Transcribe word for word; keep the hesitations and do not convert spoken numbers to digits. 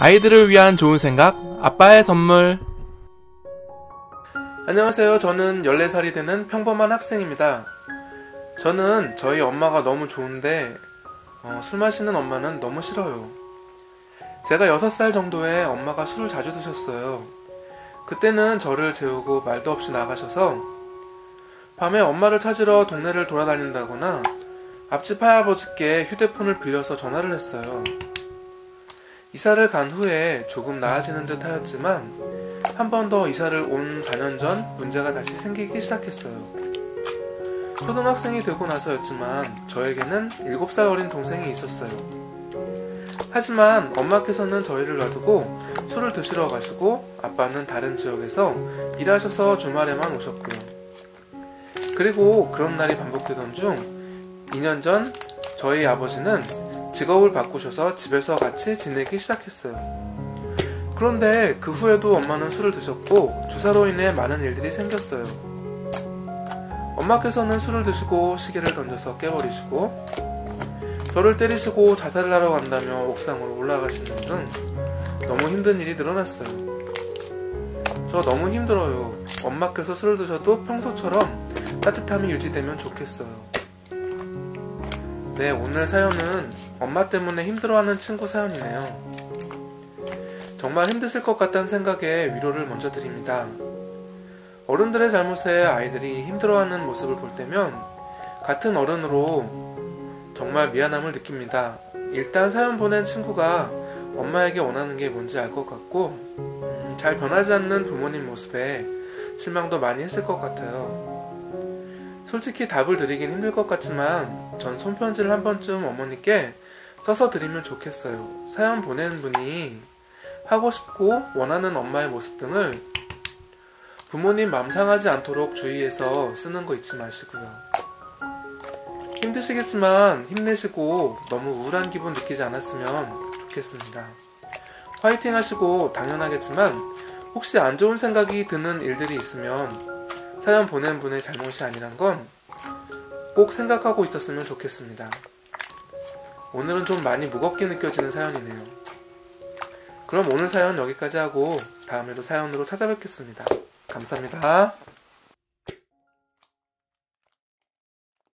아이들을 위한 좋은 생각, 아빠의 선물. 안녕하세요. 저는 열네 살이 되는 평범한 학생입니다. 저는 저희 엄마가 너무 좋은데 어, 술 마시는 엄마는 너무 싫어요. 제가 여섯 살 정도에 엄마가 술을 자주 드셨어요. 그때는 저를 재우고 말도 없이 나가셔서 밤에 엄마를 찾으러 동네를 돌아다닌다거나 앞집 할아버지께 휴대폰을 빌려서 전화를 했어요. 이사를 간 후에 조금 나아지는 듯 하였지만 한 번 더 이사를 온 사 년 전 문제가 다시 생기기 시작했어요. 초등학생이 되고 나서였지만 저에게는 일곱 살 어린 동생이 있었어요. 하지만 엄마께서는 저희를 놔두고 술을 드시러 가시고 아빠는 다른 지역에서 일하셔서 주말에만 오셨고요. 그리고 그런 날이 반복되던 중 이 년 전 저희 아버지는 직업을 바꾸셔서 집에서 같이 지내기 시작했어요. 그런데 그 후에도 엄마는 술을 드셨고 주사로 인해 많은 일들이 생겼어요. 엄마께서는 술을 드시고 시계를 던져서 깨버리시고 저를 때리시고 자살을 하러 간다며 옥상으로 올라가시는 등 너무 힘든 일이 늘어났어요. 저 너무 힘들어요. 엄마께서 술을 드셔도 평소처럼 따뜻함이 유지되면 좋겠어요. 네, 오늘 사연은 엄마 때문에 힘들어하는 친구 사연이네요. 정말 힘드실 것 같다는 생각에 위로를 먼저 드립니다. 어른들의 잘못에 아이들이 힘들어하는 모습을 볼 때면 같은 어른으로 정말 미안함을 느낍니다. 일단 사연 보낸 친구가 엄마에게 원하는 게 뭔지 알 것 같고 음, 잘 변하지 않는 부모님 모습에 실망도 많이 했을 것 같아요. 솔직히 답을 드리긴 힘들 것 같지만 전 손편지를 한 번쯤 어머니께 써서 드리면 좋겠어요. 사연 보낸 분이 하고 싶고 원하는 엄마의 모습 등을 부모님 맘 상하지 않도록 주의해서 쓰는 거 잊지 마시고요. 힘드시겠지만 힘내시고 너무 우울한 기분 느끼지 않았으면 좋겠습니다. 화이팅 하시고 당연하겠지만 혹시 안 좋은 생각이 드는 일들이 있으면 사연 보낸 분의 잘못이 아니란 건 꼭 생각하고 있었으면 좋겠습니다. 오늘은 좀 많이 무겁게 느껴지는 사연이네요. 그럼 오늘 사연 여기까지 하고 다음에도 사연으로 찾아뵙겠습니다. 감사합니다.